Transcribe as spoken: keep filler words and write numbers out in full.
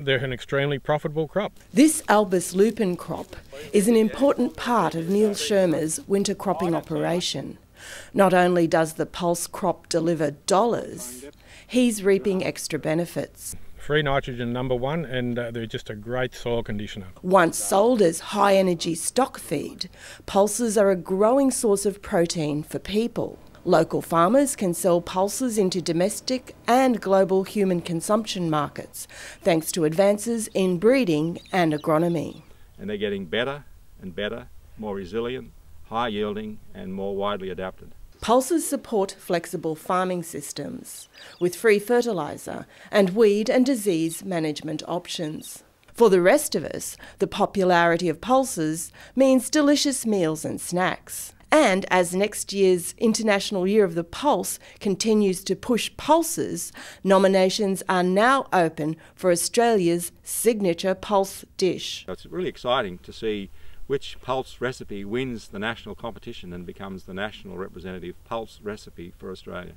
They're an extremely profitable crop. This albus lupin crop is an important part of Neil Schermer's winter cropping operation. Not only does the pulse crop deliver dollars, he's reaping extra benefits. Free nitrogen, number one, and uh, they're just a great soil conditioner. Once sold as high-energy stock feed, pulses are a growing source of protein for people. Local farmers can sell pulses into domestic and global human consumption markets, thanks to advances in breeding and agronomy. And they're getting better and better, more resilient, high-yielding and more widely adapted. Pulses support flexible farming systems with free fertiliser and weed and disease management options. For the rest of us, the popularity of pulses means delicious meals and snacks. And as next year's International Year of the Pulse continues to push pulses, nominations are now open for Australia's signature pulse dish. It's really exciting to see which pulse recipe wins the national competition and becomes the national representative pulse recipe for Australia.